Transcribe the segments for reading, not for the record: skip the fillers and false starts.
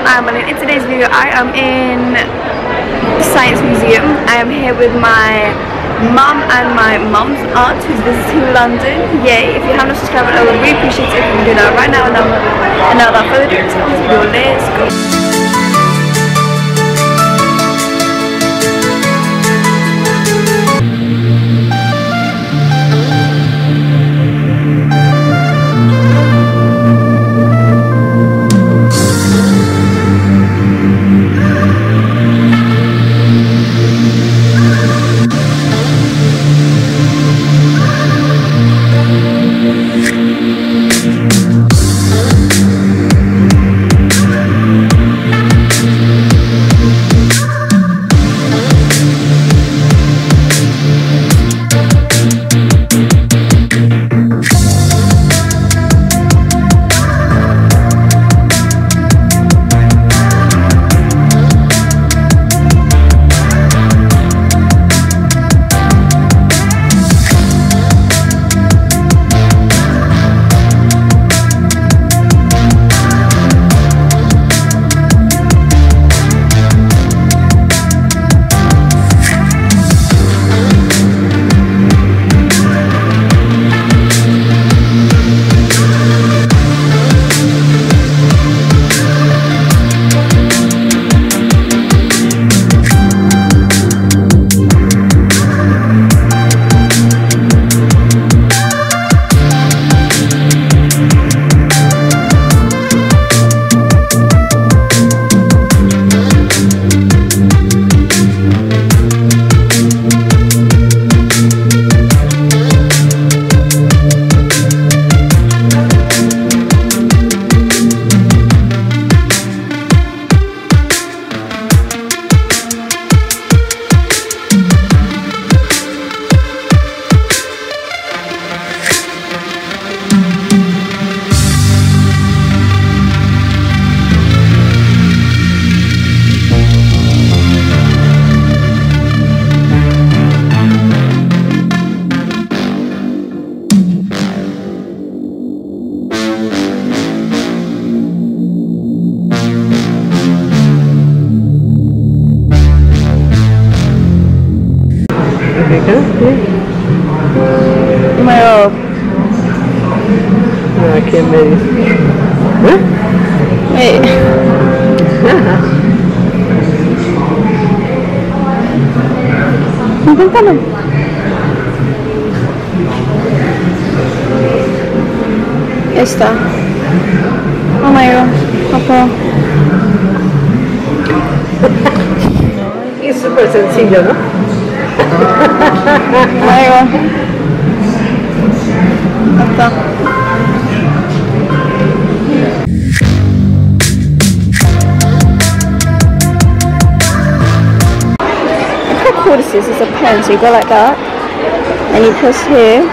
everyone, I'm Malin. In today's video I am in the Science Museum. I am here with my mum and my mum's aunt who's visiting London. Yay! If you haven't subscribed, I would really appreciate it if you can do that right now. And now without further ado, let's go. Está. Oh my god, es súper sencillo, ¿no? Oh my god. Hasta. Look how cool this is, it's a pen, so you go like that and you press here.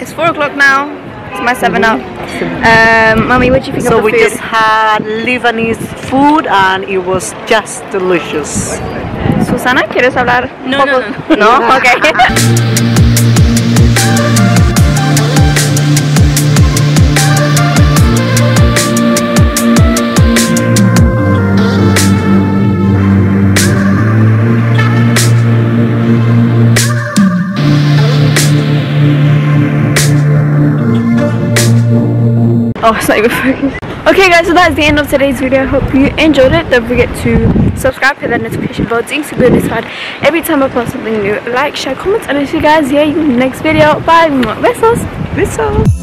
It's 4 o'clock now. It's my 7 up. Mummy, what do you think of the food? So we just had Lebanese food and it was just delicious. Susana, ¿quieres hablar? No, no, no. No? No? Okay. Oh, it's not even focused. Okay guys, so that is the end of today's video. I hope you enjoyed it. Don't forget to subscribe, hit that notification bell, ding, so you'll be notified every time I post something new. Like, share, comment, and I'll see you guys in the next video. Bye. Besos. Besos.